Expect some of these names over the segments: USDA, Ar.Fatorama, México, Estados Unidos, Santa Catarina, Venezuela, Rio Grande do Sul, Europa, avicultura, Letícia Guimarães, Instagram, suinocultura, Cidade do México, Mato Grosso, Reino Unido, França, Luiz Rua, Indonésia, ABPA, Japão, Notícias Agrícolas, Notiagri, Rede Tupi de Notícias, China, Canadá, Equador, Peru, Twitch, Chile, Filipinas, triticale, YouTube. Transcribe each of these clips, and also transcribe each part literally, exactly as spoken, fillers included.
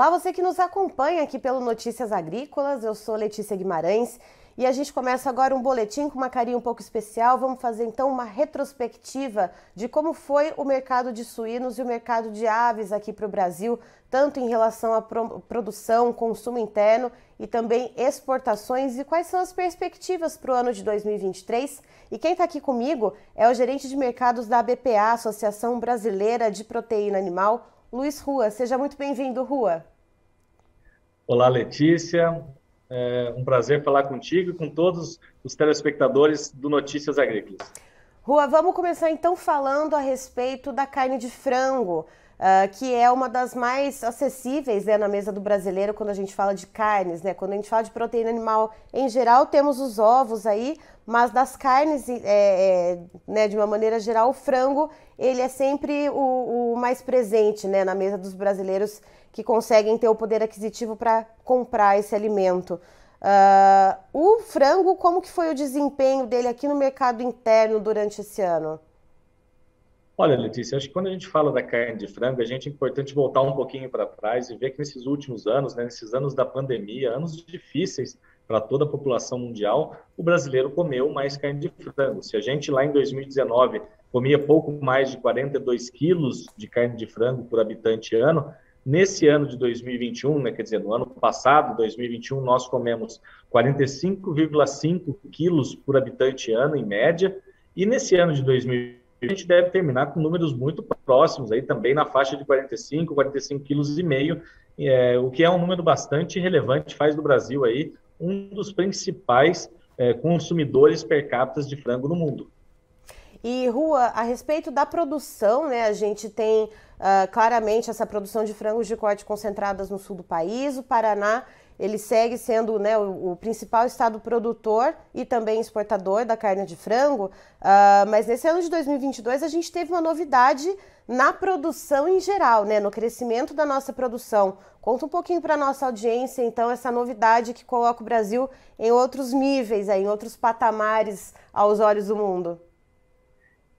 Olá, você que nos acompanha aqui pelo Notícias Agrícolas, eu sou Letícia Guimarães e a gente começa agora um boletim com uma carinha um pouco especial. Vamos fazer então uma retrospectiva de como foi o mercado de suínos e o mercado de aves aqui para o Brasil, tanto em relação à produção, consumo interno e também exportações, e quais são as perspectivas para o ano de dois mil e vinte e três. E quem está aqui comigo é o gerente de mercados da A B P A, Associação Brasileira de Proteína Animal, Luiz Rua. Seja muito bem-vindo, Rua. Olá, Letícia. É um prazer falar contigo e com todos os telespectadores do Notícias Agrícolas. Rua, vamos começar então falando a respeito da carne de frango, uh, que é uma das mais acessíveis, né, na mesa do brasileiro quando a gente fala de carnes, né? Quando a gente fala de proteína animal em geral, temos os ovos aí, mas das carnes, é, é, né, de uma maneira geral, o frango ele é sempre o, o mais presente, né, na mesa dos brasileiros que conseguem ter o poder aquisitivo para comprar esse alimento. Uh, o frango, como que foi o desempenho dele aqui no mercado interno durante esse ano? Olha, Letícia, acho que quando a gente fala da carne de frango, a gente é importante voltar um pouquinho para trás e ver que nesses últimos anos, né, nesses anos da pandemia, anos difíceis para toda a população mundial, o brasileiro comeu mais carne de frango. Se a gente lá em dois mil e dezenove comia pouco mais de quarenta e dois quilos de carne de frango por habitante ano, nesse ano de dois mil e vinte e um, né, quer dizer, no ano passado, dois mil e vinte e um, nós comemos quarenta e cinco vírgula cinco quilos por habitante ano, em média, e nesse ano de dois mil e vinte a gente deve terminar com números muito próximos, aí também na faixa de quarenta e cinco, quarenta e cinco vírgula cinco quilos, é, o que é um número bastante relevante, faz do Brasil aí um dos principais é, consumidores per capita de frango no mundo. E, Rua, a respeito da produção, né, a gente tem uh, claramente essa produção de frangos de corte concentradas no sul do país. O Paraná, ele segue sendo, né, o, o principal estado produtor e também exportador da carne de frango, uh, mas nesse ano de dois mil e vinte e dois a gente teve uma novidade na produção em geral, né, no crescimento da nossa produção. Conta um pouquinho para a nossa audiência, então, essa novidade que coloca o Brasil em outros níveis, aí, em outros patamares aos olhos do mundo.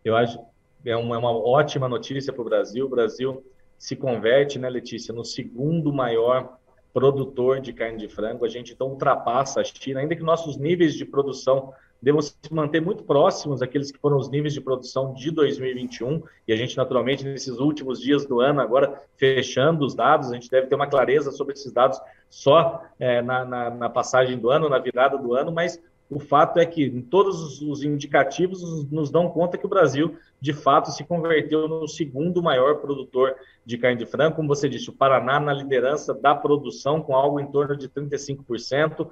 Eu acho que é uma, uma ótima notícia para o Brasil. O Brasil se converte, né, Letícia, no segundo maior produtor de carne de frango. A gente então ultrapassa a China, ainda que nossos níveis de produção devam se manter muito próximos daqueles que foram os níveis de produção de dois mil e vinte e um, e a gente naturalmente nesses últimos dias do ano, agora fechando os dados, a gente deve ter uma clareza sobre esses dados só é, na, na, na passagem do ano, na virada do ano, mas o fato é que em todos os indicativos nos dão conta que o Brasil, de fato, se converteu no segundo maior produtor de carne de frango. Como você disse, o Paraná na liderança da produção, com algo em torno de trinta e cinco por cento,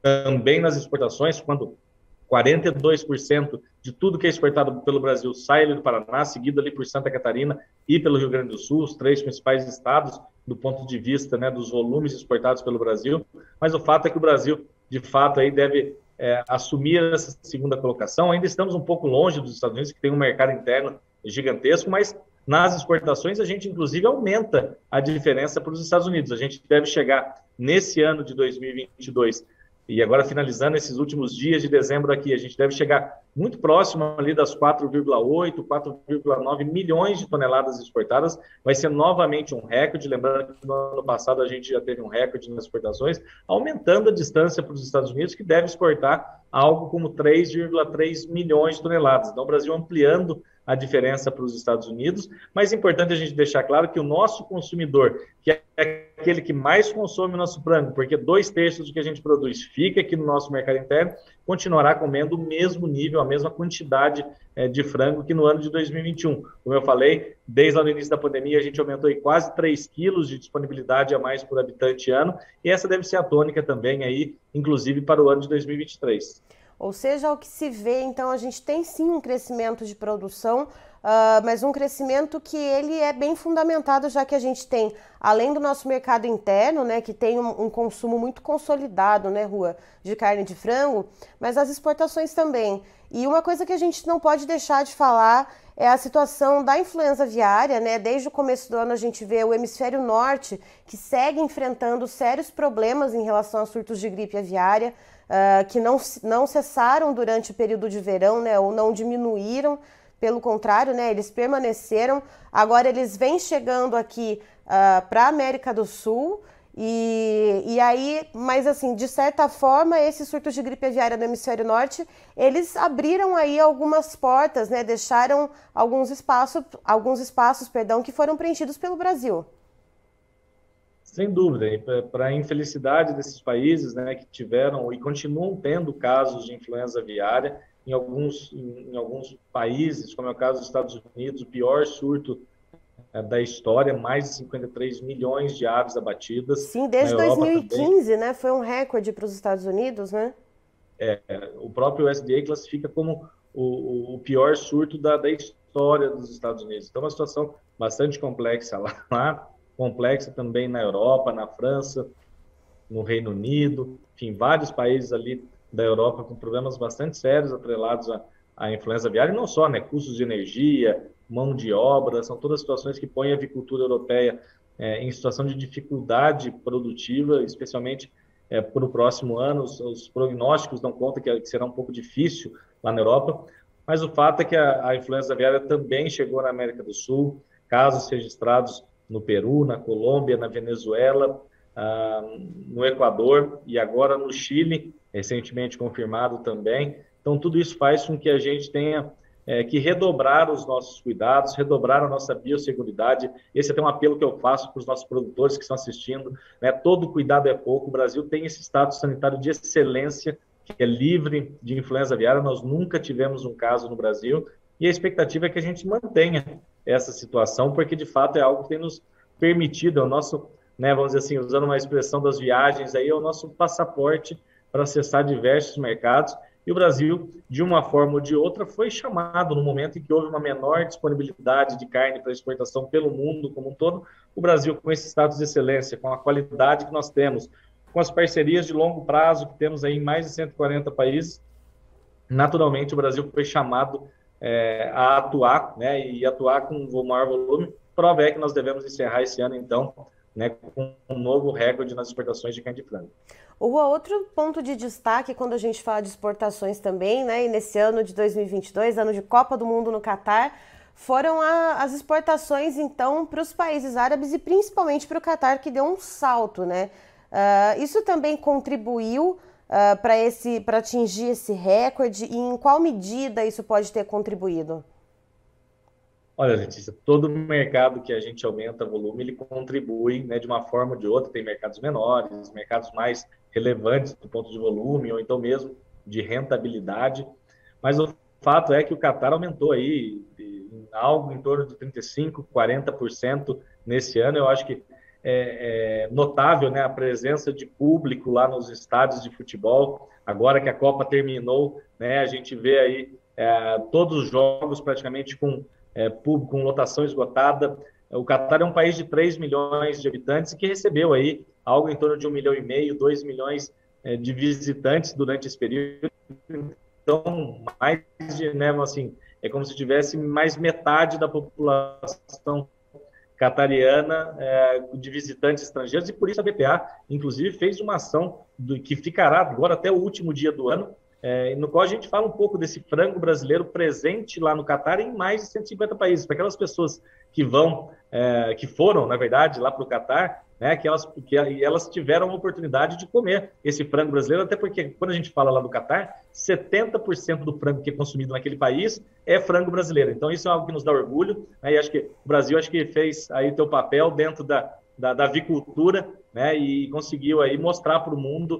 também nas exportações, quando quarenta e dois por cento de tudo que é exportado pelo Brasil sai do Paraná, seguido ali por Santa Catarina e pelo Rio Grande do Sul, os três principais estados do ponto de vista, né, dos volumes exportados pelo Brasil. Mas o fato é que o Brasil, de fato, aí deve... É, assumir essa segunda colocação. Ainda estamos um pouco longe dos Estados Unidos, que tem um mercado interno gigantesco, mas nas exportações a gente inclusive aumenta a diferença para os Estados Unidos. A gente deve chegar nesse ano de dois mil e vinte e dois, e agora finalizando esses últimos dias de dezembro aqui, a gente deve chegar muito próximo ali das quatro vírgula oito, quatro vírgula nove milhões de toneladas exportadas. Vai ser novamente um recorde, lembrando que no ano passado a gente já teve um recorde nas exportações, aumentando a distância para os Estados Unidos, que deve exportar algo como três vírgula três milhões de toneladas. Então o Brasil ampliando a diferença para os Estados Unidos, mas é importante a gente deixar claro que o nosso consumidor, que é aquele que mais consome o nosso frango, porque dois terços do que a gente produz fica aqui no nosso mercado interno, continuará comendo o mesmo nível, a mesma quantidade é, de frango que no ano de dois mil e vinte e um. Como eu falei, desde lá no início da pandemia, a gente aumentou aí quase três quilos de disponibilidade a mais por habitante ano, e essa deve ser a tônica também, aí, inclusive para o ano de dois mil e vinte e três. Ou seja, o que se vê, então, a gente tem sim um crescimento de produção, uh, mas um crescimento que ele é bem fundamentado, já que a gente tem, além do nosso mercado interno, né, que tem um, um consumo muito consolidado, né, Rua, de carne de frango, mas as exportações também. E uma coisa que a gente não pode deixar de falar é a situação da influenza aviária, né? Desde o começo do ano a gente vê o hemisfério norte, que segue enfrentando sérios problemas em relação a surtos de gripe aviária, Uh, que não, não cessaram durante o período de verão, né, ou não diminuíram. pelo contrário, né, eles permaneceram. Agora eles vêm chegando aqui uh, para a América do Sul. E, e aí, mas assim, de certa forma, esses surtos de gripe aviária no hemisfério norte, eles abriram aí algumas portas, né, deixaram alguns espaços, alguns espaços, perdão, que foram preenchidos pelo Brasil. Sem dúvida, e para a infelicidade desses países, né, que tiveram e continuam tendo casos de influenza aviária, em alguns, em, em alguns países, como é o caso dos Estados Unidos, o pior surto da história, mais de cinquenta e três milhões de aves abatidas. Sim, desde dois mil e quinze, também, né? Foi um recorde para os Estados Unidos, né? É, o próprio U S D A classifica como o, o pior surto da, da história dos Estados Unidos. Então, uma situação bastante complexa lá, lá, complexa também na Europa, na França, no Reino Unido, enfim, vários países ali da Europa com problemas bastante sérios atrelados à, à influenza aviária, e não só, né? Custos de energia, mão de obra, são todas situações que põem a avicultura europeia é, em situação de dificuldade produtiva, especialmente é, para o próximo ano. Os, os prognósticos dão conta que, que será um pouco difícil lá na Europa, mas o fato é que a, a influenza aviária também chegou na América do Sul, casos registrados no Peru, na Colômbia, na Venezuela, ah, no Equador e agora no Chile, recentemente confirmado também. Então, tudo isso faz com que a gente tenha É, que redobrar os nossos cuidados, redobrar a nossa biosseguridade. Esse é até um apelo que eu faço para os nossos produtores que estão assistindo, né? Todo cuidado é pouco. O Brasil tem esse status sanitário de excelência, que é livre de influenza aviária. Nós nunca tivemos um caso no Brasil e a expectativa é que a gente mantenha essa situação, porque de fato é algo que tem nos permitido, é o nosso, né, vamos dizer assim, usando uma expressão das viagens, aí, é o nosso passaporte para acessar diversos mercados. E o Brasil, de uma forma ou de outra, foi chamado no momento em que houve uma menor disponibilidade de carne para exportação pelo mundo como um todo. O Brasil, com esse status de excelência, com a qualidade que nós temos, com as parcerias de longo prazo que temos aí em mais de cento e quarenta países, naturalmente o Brasil foi chamado é, a atuar, né, e atuar com o maior volume. Prova é que nós devemos encerrar esse ano, então, né, com um novo recorde nas exportações de carne de frango. Rua, outro ponto de destaque quando a gente fala de exportações também, né, e nesse ano de dois mil e vinte e dois, ano de Copa do Mundo no Qatar, foram a, as exportações, então, para os países árabes e principalmente para o Qatar, que deu um salto, né? Uh, isso também contribuiu uh, para esse, para atingir esse recorde, e em qual medida isso pode ter contribuído? Olha, Letícia, todo mercado que a gente aumenta o volume, ele contribui, né, de uma forma ou de outra. Tem mercados menores, mercados mais relevantes do ponto de volume, ou então mesmo de rentabilidade. Mas o fato é que o Qatar aumentou aí em algo em torno de trinta e cinco, quarenta por cento nesse ano. Eu acho que é, é notável, né, a presença de público lá nos estádios de futebol. Agora que a Copa terminou, né, a gente vê aí é, todos os jogos praticamente com... É, público, com lotação esgotada. O Qatar é um país de três milhões de habitantes que recebeu aí algo em torno de um milhão e meio, dois milhões é, de visitantes durante esse período. Então, mais de, né, assim, é como se tivesse mais metade da população catariana é, de visitantes estrangeiros, e por isso a A B P A, inclusive, fez uma ação do, que ficará agora até o último dia do ano, É, no qual a gente fala um pouco desse frango brasileiro presente lá no Qatar em mais de cento e cinquenta países. Para aquelas pessoas que vão, é, que foram, na verdade, lá para o Qatar, né, que, elas, que elas tiveram a oportunidade de comer esse frango brasileiro, até porque quando a gente fala lá do Qatar, setenta por cento do frango que é consumido naquele país é frango brasileiro. Então isso é algo que nos dá orgulho, né, e acho que o Brasil acho que fez aí teu papel dentro da, da, da avicultura, né, e conseguiu aí mostrar para o mundo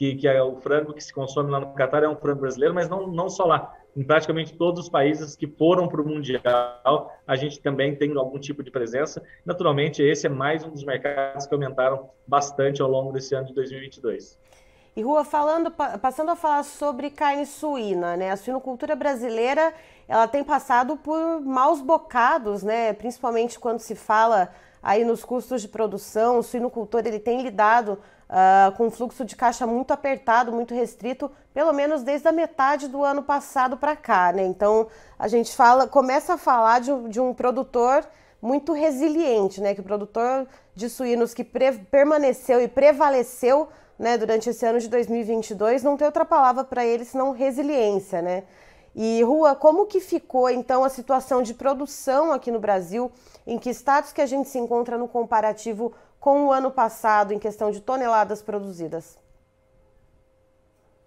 Que, que é o frango que se consome lá no Qatar é um frango brasileiro, mas não, não só lá. Em praticamente todos os países que foram para o Mundial, a gente também tem algum tipo de presença. Naturalmente, esse é mais um dos mercados que aumentaram bastante ao longo desse ano de dois mil e vinte e dois. E, Rua, falando, passando a falar sobre carne suína, né? A suinocultura brasileira, ela tem passado por maus bocados, né? Principalmente quando se fala aí nos custos de produção. O suinocultor, ele tem lidado Uh, com um fluxo de caixa muito apertado, muito restrito, pelo menos desde a metade do ano passado para cá, né? Então, a gente fala, começa a falar de, de um produtor muito resiliente, né? Que o produtor de suínos que pre, permaneceu e prevaleceu, né, durante esse ano de dois mil e vinte e dois, não tem outra palavra para ele senão resiliência, né? E, Rua, como que ficou, então, a situação de produção aqui no Brasil? Em que status que a gente se encontra no comparativo com o ano passado, em questão de toneladas produzidas?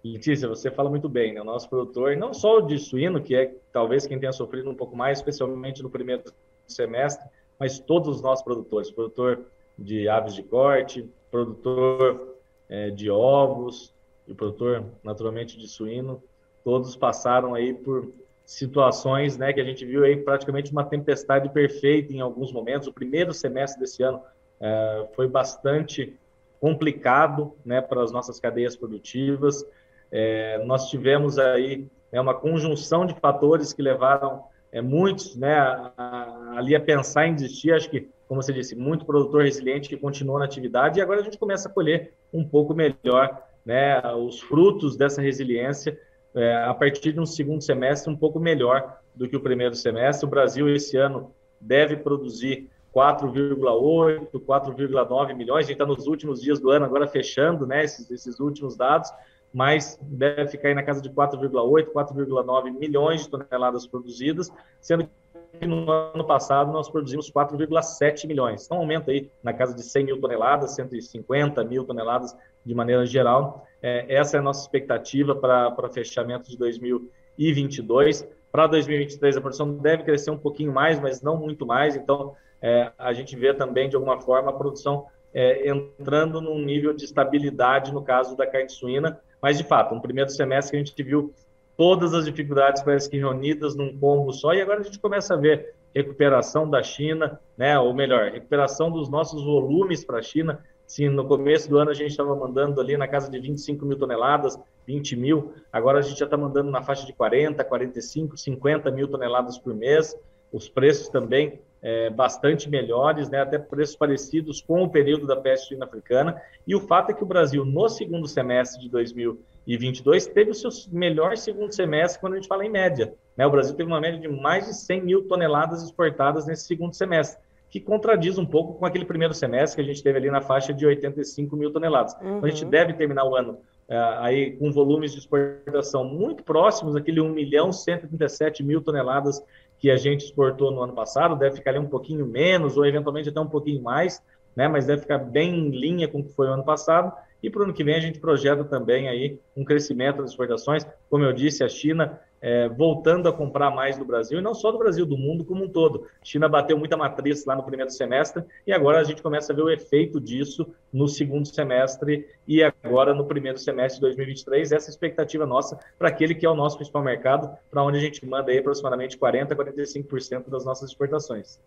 Letícia, você fala muito bem, né? O nosso produtor, não só de suíno, que é talvez quem tenha sofrido um pouco mais, especialmente no primeiro semestre, mas todos os nossos produtores, produtor de aves de corte, produtor é, de ovos, e produtor, naturalmente, de suíno, todos passaram aí por situações, né, que a gente viu aí praticamente uma tempestade perfeita em alguns momentos. O primeiro semestre desse ano é, foi bastante complicado, né, para as nossas cadeias produtivas. É, nós tivemos aí, né, uma conjunção de fatores que levaram é, muitos, né, a, a, ali a pensar em desistir. Acho que, como você disse, muito produtor resiliente que continuou na atividade, e agora a gente começa a colher um pouco melhor, né, os frutos dessa resiliência é, a partir de um segundo semestre um pouco melhor do que o primeiro semestre. O Brasil esse ano deve produzir quatro vírgula oito, quatro vírgula nove milhões, a gente está nos últimos dias do ano agora fechando, né, esses, esses últimos dados, mas deve ficar aí na casa de quatro vírgula oito, quatro vírgula nove milhões de toneladas produzidas, sendo que no ano passado nós produzimos quatro vírgula sete milhões. Então, aumenta aí na casa de cem mil toneladas, cento e cinquenta mil toneladas de maneira geral. É, essa é a nossa expectativa para fechamento de dois mil e vinte e dois. Para dois mil e vinte e três, a produção deve crescer um pouquinho mais, mas não muito mais. Então, é, a gente vê também, de alguma forma, a produção é, entrando num nível de estabilidade, no caso da carne suína. Mas, de fato, no primeiro semestre que a gente viu todas as dificuldades, parece que reunidas num combo só, e agora a gente começa a ver recuperação da China, né, ou melhor, recuperação dos nossos volumes para a China. Se no começo do ano a gente estava mandando ali na casa de vinte e cinco mil toneladas, vinte mil, agora a gente já está mandando na faixa de quarenta, quarenta e cinco, cinquenta mil toneladas por mês. Os preços também é, bastante melhores, né, até preços parecidos com o período da peste suína africana. E o fato é que o Brasil, no segundo semestre de dois mil e vinte e dois, teve o seu melhor segundo semestre quando a gente fala em média, né? O Brasil teve uma média de mais de cem mil toneladas exportadas nesse segundo semestre, que contradiz um pouco com aquele primeiro semestre que a gente teve ali na faixa de oitenta e cinco mil toneladas. Uhum. Então, a gente deve terminar o ano uh, aí com volumes de exportação muito próximos daquele um milhão cento e trinta e sete mil toneladas que a gente exportou no ano passado. Deve ficar ali um pouquinho menos, ou eventualmente até um pouquinho mais, né? Mas deve ficar bem em linha com o que foi o ano passado. E para o ano que vem a gente projeta também aí um crescimento das exportações. Como eu disse, a China é, voltando a comprar mais do Brasil, e não só do Brasil, do mundo como um todo. A China bateu muita matriz lá no primeiro semestre, e agora a gente começa a ver o efeito disso no segundo semestre e agora no primeiro semestre de dois mil e vinte e três. Essa é a expectativa nossa para aquele que é o nosso principal mercado, para onde a gente manda aí aproximadamente quarenta, quarenta e cinco por cento das nossas exportações.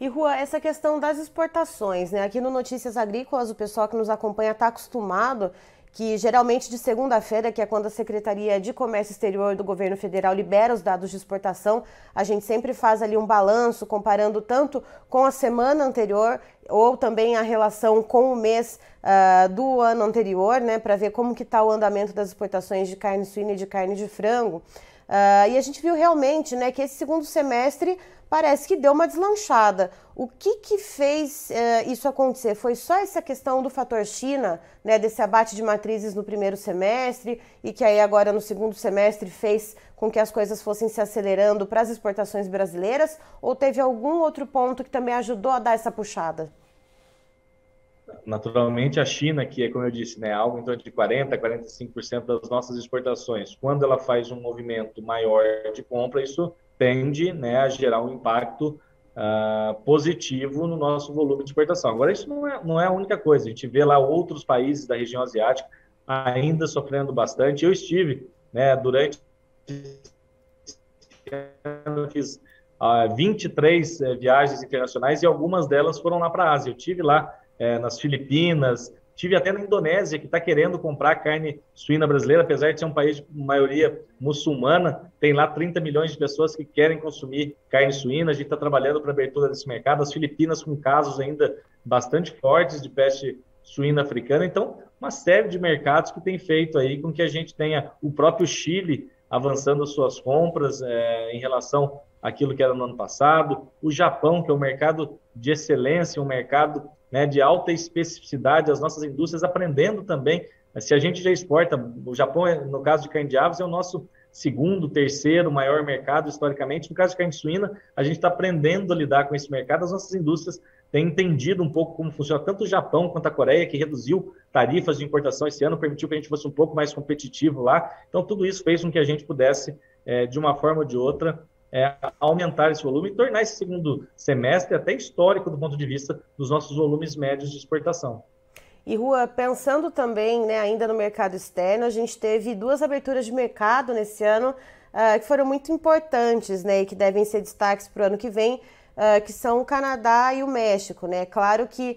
E, Rua, essa questão das exportações, né? Aqui no Notícias Agrícolas, o pessoal que nos acompanha está acostumado que geralmente de segunda-feira, que é quando a Secretaria de Comércio Exterior do Governo Federal libera os dados de exportação, a gente sempre faz ali um balanço, comparando tanto com a semana anterior ou também a relação com o mês uh, do ano anterior, né? Para ver como que está o andamento das exportações de carne suína e de carne de frango. Uh, e a gente viu realmente, né, que esse segundo semestre parece que deu uma deslanchada. O que que fez uh, isso acontecer? Foi só essa questão do fator China, né, desse abate de matrizes no primeiro semestre e que aí agora no segundo semestre fez com que as coisas fossem se acelerando para as exportações brasileiras? Ou teve algum outro ponto que também ajudou a dar essa puxada? Naturalmente, a China, que é, como eu disse, né, algo em torno de quarenta, quarenta e cinco por cento das nossas exportações, quando ela faz um movimento maior de compra, isso tende, né, a gerar um impacto uh, positivo no nosso volume de exportação. Agora, isso não é, não é a única coisa. A gente vê lá outros países da região asiática ainda sofrendo bastante. Eu estive, né, durante... Eu fiz uh, vinte e três uh, viagens internacionais, e algumas delas foram lá para a Ásia. Eu estive lá É, nas Filipinas, tive até na Indonésia, que está querendo comprar carne suína brasileira, apesar de ser um país de maioria muçulmana, tem lá trinta milhões de pessoas que querem consumir carne suína. A gente está trabalhando para a abertura desse mercado. As Filipinas com casos ainda bastante fortes de peste suína africana. Então, uma série de mercados que tem feito aí com que a gente tenha o próprio Chile avançando suas compras é, em relação àquilo que era no ano passado. O Japão, que é um mercado de excelência, um mercado, né, de alta especificidade, as nossas indústrias aprendendo também. Se a gente já exporta, o Japão, no caso de carne de aves, é o nosso segundo, terceiro maior mercado historicamente. No caso de carne suína, a gente está aprendendo a lidar com esse mercado. As nossas indústrias têm entendido um pouco como funciona tanto o Japão quanto a Coreia, que reduziu tarifas de importação esse ano, permitiu que a gente fosse um pouco mais competitivo lá. Então, tudo isso fez com que a gente pudesse, é, de uma forma ou de outra, É, aumentar esse volume e tornar esse segundo semestre até histórico do ponto de vista dos nossos volumes médios de exportação. E Rua, pensando também, né, ainda no mercado externo, a gente teve duas aberturas de mercado nesse ano uh, que foram muito importantes, né, e que devem ser destaques para o ano que vem, uh, que são o Canadá e o México, né? Claro que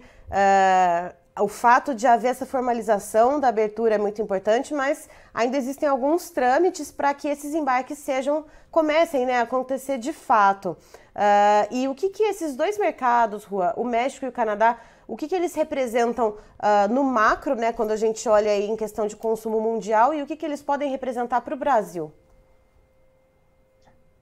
uh, o fato de haver essa formalização da abertura é muito importante, mas ainda existem alguns trâmites para que esses embarques sejam comecem né, a acontecer de fato. Uh, e o que, que esses dois mercados, Rua, o México e o Canadá, o que, que eles representam uh, no macro, né, quando a gente olha aí em questão de consumo mundial, e o que, que eles podem representar para o Brasil?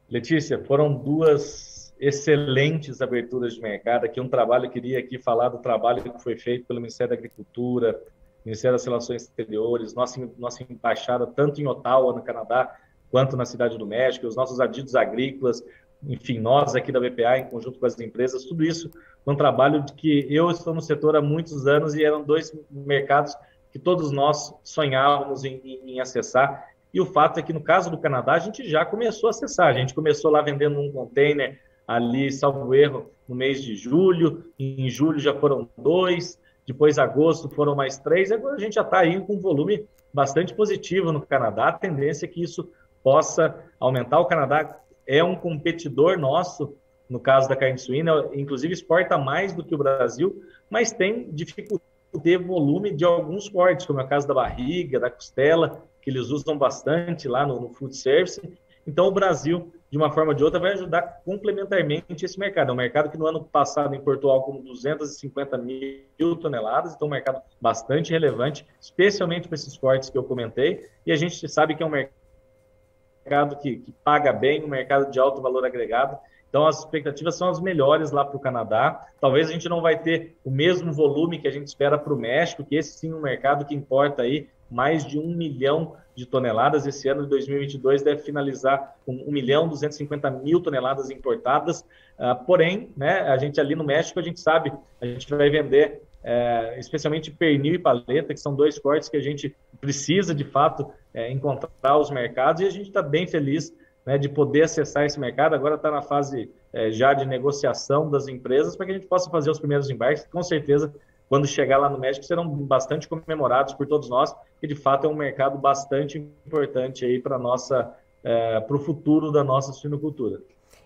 Letícia, foram duas excelentes aberturas de mercado. Aqui um trabalho, eu queria aqui falar do trabalho que foi feito pelo Ministério da Agricultura, Ministério das Relações Exteriores, nossa, nossa embaixada tanto em Ottawa, no Canadá, quanto na Cidade do México, os nossos adidos agrícolas, enfim, nós aqui da A B P A, em conjunto com as empresas, tudo isso foi um trabalho de que eu estou no setor há muitos anos e eram dois mercados que todos nós sonhávamos em, em, em acessar. E o fato é que, no caso do Canadá, a gente já começou a acessar. A gente começou lá vendendo um container ali, salvo erro, no mês de julho. Em julho já foram dois, depois agosto foram mais três. Agora a gente já está aí com um volume bastante positivo no Canadá. A tendência é que isso possa aumentar. O Canadá é um competidor nosso, no caso da carne suína, inclusive exporta mais do que o Brasil, mas tem dificuldade de volume de alguns cortes, como é o caso da barriga, da costela, que eles usam bastante lá no, no food service. Então, o Brasil, de uma forma ou de outra, vai ajudar complementarmente esse mercado. É um mercado que no ano passado importou algo como duzentas e cinquenta mil toneladas, então um mercado bastante relevante, especialmente para esses cortes que eu comentei, e a gente sabe que é um mercado mercado que, que paga bem, um mercado de alto valor agregado. Então, as expectativas são as melhores lá para o Canadá. Talvez a gente não vai ter o mesmo volume que a gente espera para o México, que esse sim é um mercado que importa aí mais de um milhão de toneladas. Esse ano de dois mil e vinte e dois deve finalizar com um milhão duzentas e cinquenta mil toneladas importadas. Uh, porém, né, a gente ali no México, a gente sabe, a gente vai vender é, especialmente pernil e paleta, que são dois cortes que a gente precisa, de fato, é, encontrar os mercados, e a gente está bem feliz, né, de poder acessar esse mercado. Agora está na fase é, já de negociação das empresas para que a gente possa fazer os primeiros embarques, que com certeza, quando chegar lá no México, serão bastante comemorados por todos nós, que de fato é um mercado bastante importante aí para nossa é, para o futuro da nossa suinocultura.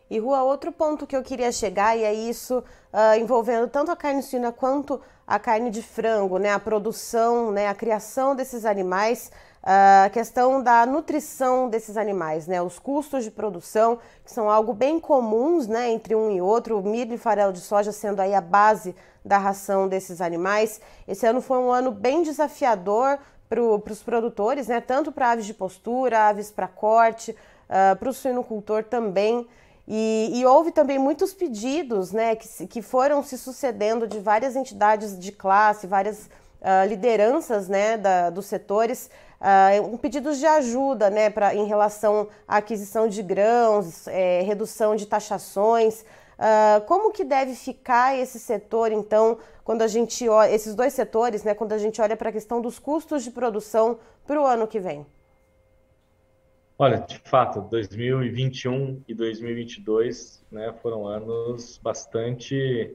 E Rua, outro ponto que eu queria chegar, e é isso uh, envolvendo tanto a carne suína quanto a carne de frango, né? A produção, né? A criação desses animais, uh, a questão da nutrição desses animais, né? Os custos de produção, que são algo bem comuns, né? Entre um e outro, o milho e farelo de soja sendo aí a base da ração desses animais. Esse ano foi um ano bem desafiador para os produtores, né? Tanto para aves de postura, aves para corte, uh, para o suinocultor também. E, e houve também muitos pedidos, né, que, que foram se sucedendo de várias entidades de classe, várias uh, lideranças, né, da, dos setores, uh, um pedidos de ajuda, né, pra, em relação à aquisição de grãos, é, redução de taxações. Uh, como que deve ficar esse setor, então, quando a gente olha, esses dois setores, né, quando a gente olha para a questão dos custos de produção para o ano que vem? Olha, de fato, dois mil e vinte e um e dois mil e vinte e dois, né, foram anos bastante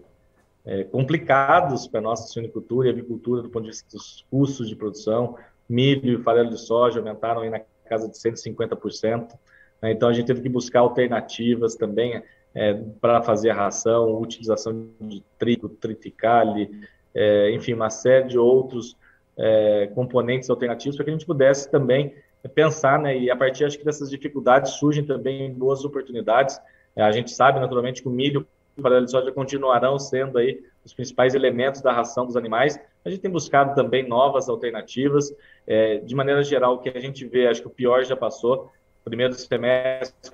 é, complicados para a nossa suinocultura e avicultura do ponto de vista dos custos de produção. Milho e farelo de soja aumentaram aí na casa de cento e cinquenta por cento. Né, então, a gente teve que buscar alternativas também é, para fazer a ração, utilização de trigo, triticale, é, enfim, uma série de outros é, componentes alternativos para que a gente pudesse também pensar, né, e a partir, acho que, dessas dificuldades surgem também boas oportunidades. A gente sabe, naturalmente, que o milho e o farelo de soja continuarão sendo aí os principais elementos da ração dos animais. A gente tem buscado também novas alternativas. É, de maneira geral, o que a gente vê, acho que o pior já passou. Primeiro semestre,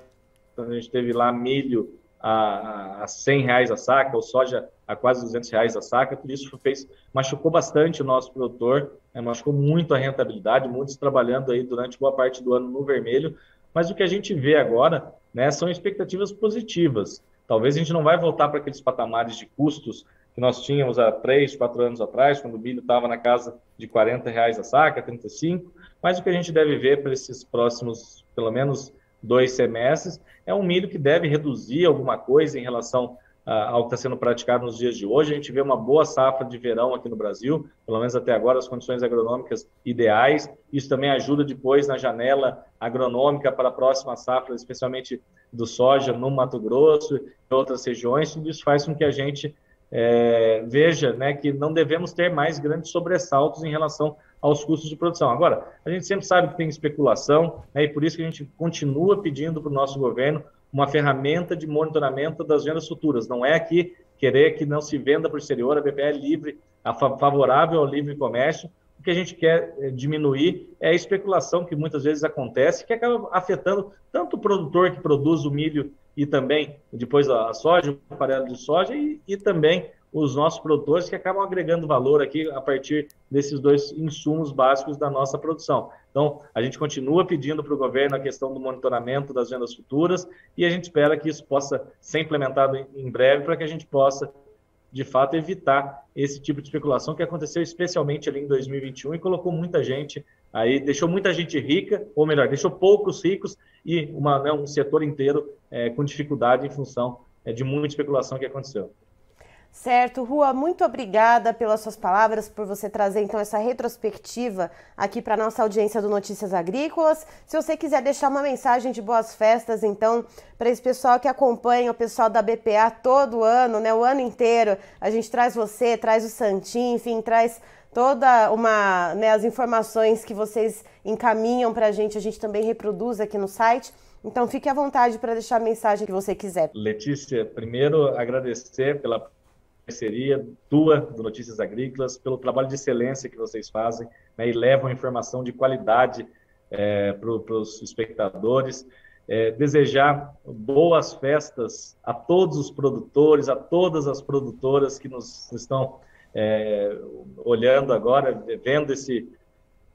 a gente teve lá milho a, a cem reais a saca, ou soja a quase duzentos reais a saca. Tudo isso fez, machucou bastante o nosso produtor, né, machucou muito a rentabilidade, muitos trabalhando aí durante boa parte do ano no vermelho, Mas o que a gente vê agora, né, são expectativas positivas. Talvez a gente não vai voltar para aqueles patamares de custos que nós tínhamos há três, quatro anos atrás, quando o milho estava na casa de quarenta reais a saca, trinta e cinco reais, mas o que a gente deve ver para esses próximos, pelo menos, dois semestres, é um milho que deve reduzir alguma coisa em relação ah, ao que está sendo praticado nos dias de hoje. A gente vê uma boa safra de verão aqui no Brasil, pelo menos até agora, as condições agronômicas ideais. Isso também ajuda depois na janela agronômica para a próxima safra, especialmente do soja no Mato Grosso e outras regiões. Tudo isso faz com que a gente é, veja, né, que não devemos ter mais grandes sobressaltos em relação aos custos de produção. Agora, a gente sempre sabe que tem especulação, né, e por isso que a gente continua pedindo para o nosso governo uma ferramenta de monitoramento das vendas futuras. Não é aqui querer que não se venda para o exterior, a ABPA é livre, a favorável ao livre comércio. O que a gente quer diminuir é a especulação que muitas vezes acontece, que acaba afetando tanto o produtor que produz o milho e também depois a soja, o farelo de soja e, e também os nossos produtores que acabam agregando valor aqui a partir desses dois insumos básicos da nossa produção. Então, a gente continua pedindo para o governo a questão do monitoramento das vendas futuras e a gente espera que isso possa ser implementado em breve para que a gente possa, de fato, evitar esse tipo de especulação que aconteceu especialmente ali em dois mil e vinte e um e colocou muita gente aí, deixou muita gente rica, ou melhor, deixou poucos ricos e uma, né, um setor inteiro é, com dificuldade em função é, de muita especulação que aconteceu. Certo, Rua, muito obrigada pelas suas palavras, por você trazer então essa retrospectiva aqui para a nossa audiência do Notícias Agrícolas. Se você quiser deixar uma mensagem de boas festas então para esse pessoal que acompanha, o pessoal da B P A todo ano, né, o ano inteiro, a gente traz você, traz o Santim, enfim, traz toda uma, né, as informações que vocês encaminham para a gente, a gente também reproduz aqui no site. Então fique à vontade para deixar a mensagem que você quiser. Letícia, primeiro agradecer pela parceria tua, do Notícias Agrícolas, pelo trabalho de excelência que vocês fazem, né, e levam informação de qualidade é, para os espectadores. É, desejar boas festas a todos os produtores, a todas as produtoras que nos estão é, olhando agora, vendo esse,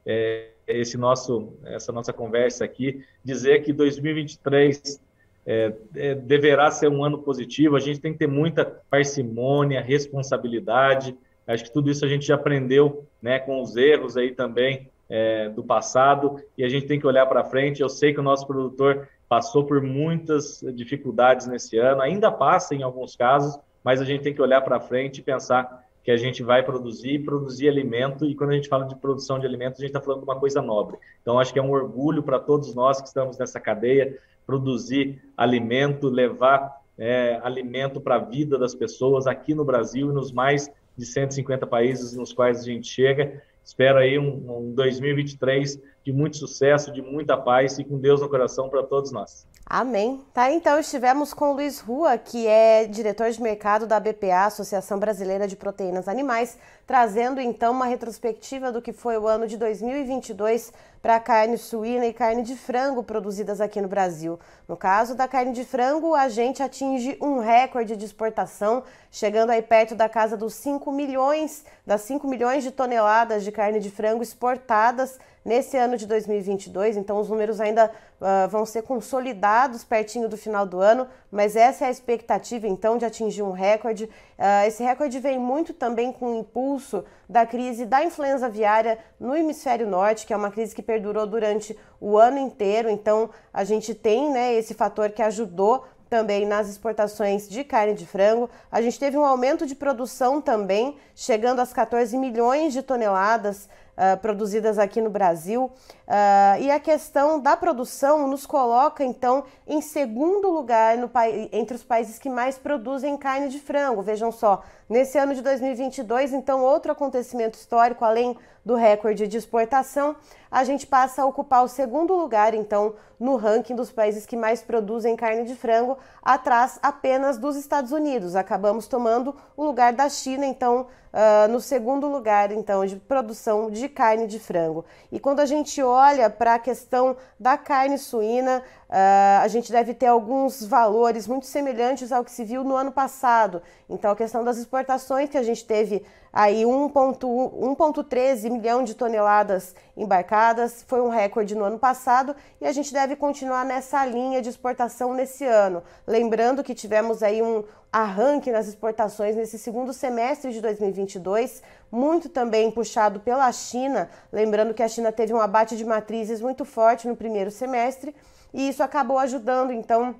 é, esse nosso, essa nossa conversa aqui. Dizer que dois mil e vinte e três É, é, deverá ser um ano positivo. A gente tem que ter muita parcimônia, responsabilidade. Acho que tudo isso a gente já aprendeu, né, com os erros aí também é, do passado, e a gente tem que olhar para frente. Eu sei que o nosso produtor passou por muitas dificuldades nesse ano, ainda passa em alguns casos, mas a gente tem que olhar para frente e pensar que a gente vai produzir, produzir alimento, e quando a gente fala de produção de alimento, a gente está falando de uma coisa nobre. Então, acho que é um orgulho para todos nós que estamos nessa cadeia, produzir alimento, levar é, alimento para a vida das pessoas aqui no Brasil e nos mais de cento e cinquenta países nos quais a gente chega. Espero aí um, um dois mil e vinte e três de muito sucesso, de muita paz e com Deus no coração para todos nós. Amém. Tá, então estivemos com o Luiz Rua, que é diretor de mercado da A B P A, Associação Brasileira de Proteínas Animais, trazendo então uma retrospectiva do que foi o ano de dois mil e vinte e dois para a carne suína e carne de frango produzidas aqui no Brasil. No caso da carne de frango, a gente atinge um recorde de exportação, chegando aí perto da casa dos cinco milhões, das cinco milhões de toneladas de carne de frango exportadas nesse ano de dois mil e vinte e dois, então os números ainda uh, vão ser consolidados pertinho do final do ano, mas essa é a expectativa então de atingir um recorde. Uh, esse recorde vem muito também com o impulso da crise da influenza aviária no hemisfério norte, que é uma crise que perdurou durante o ano inteiro, então a gente tem, né, esse fator que ajudou também nas exportações de carne de frango. A gente teve um aumento de produção também, chegando às quatorze milhões de toneladas uh, produzidas aqui no Brasil. Uh, e a questão da produção nos coloca, então, em segundo lugar no entre os países que mais produzem carne de frango. Vejam só, nesse ano de dois mil e vinte e dois, então, outro acontecimento histórico, além do recorde de exportação, a gente passa a ocupar o segundo lugar, então, no ranking dos países que mais produzem carne de frango, atrás apenas dos Estados Unidos. Acabamos tomando o lugar da China, então, uh, no segundo lugar, então, de produção de carne de frango. E quando a gente olha para a questão da carne suína, uh, Uh, a gente deve ter alguns valores muito semelhantes ao que se viu no ano passado. Então, a questão das exportações, que a gente teve aí um vírgula treze milhão de toneladas embarcadas, foi um recorde no ano passado, e a gente deve continuar nessa linha de exportação nesse ano. Lembrando que tivemos aí um arranque nas exportações nesse segundo semestre de dois mil e vinte e dois, muito também puxado pela China, lembrando que a China teve um abate de matrizes muito forte no primeiro semestre, e isso acabou ajudando, então,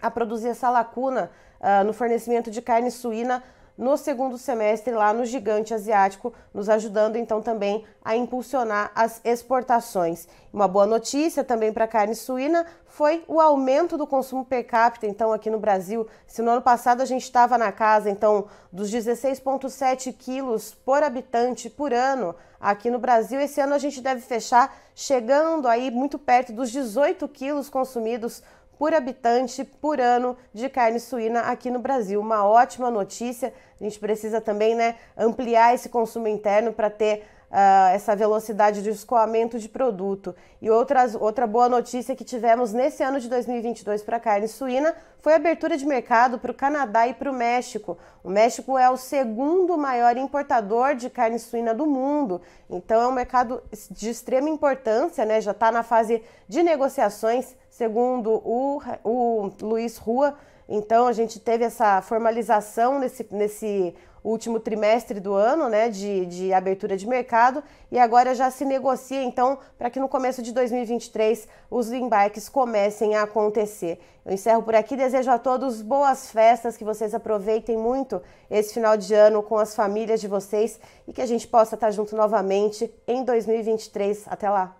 a produzir essa lacuna uh, no fornecimento de carne suína no segundo semestre lá no gigante asiático, nos ajudando, então, também a impulsionar as exportações. Uma boa notícia também para a carne suína foi o aumento do consumo per capita, então, aqui no Brasil. Se no ano passado a gente estava na casa, então, dos dezesseis vírgula sete quilos por habitante por ano, aqui no Brasil, esse ano a gente deve fechar chegando aí muito perto dos dezoito quilos consumidos por habitante por ano de carne suína aqui no Brasil. Uma ótima notícia. A gente precisa também, né, ampliar esse consumo interno para ter uh, essa velocidade de escoamento de produto. E outras, outra boa notícia que tivemos nesse ano de dois mil e vinte e dois para a carne suína foi a abertura de mercado para o Canadá e para o México. O México é o segundo maior importador de carne suína do mundo, então é um mercado de extrema importância, né? Já está na fase de negociações, segundo o, o Luiz Rua. Então, a gente teve essa formalização nesse, nesse último trimestre do ano, né, de, de abertura de mercado, e agora já se negocia, então, para que no começo de dois mil e vinte e três os embarques comecem a acontecer. Eu encerro por aqui, desejo a todos boas festas, que vocês aproveitem muito esse final de ano com as famílias de vocês e que a gente possa estar junto novamente em dois mil e vinte e três. Até lá!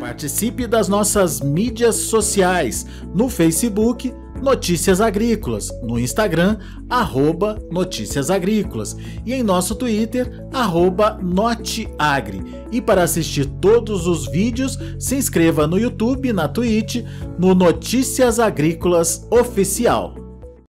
Participe das nossas mídias sociais, no Facebook, Notícias Agrícolas, no Instagram, arroba Notícias Agrícolas, e em nosso Twitter, arroba Notiagri. E para assistir todos os vídeos, se inscreva no YouTube, na Twitch, no Notícias Agrícolas Oficial.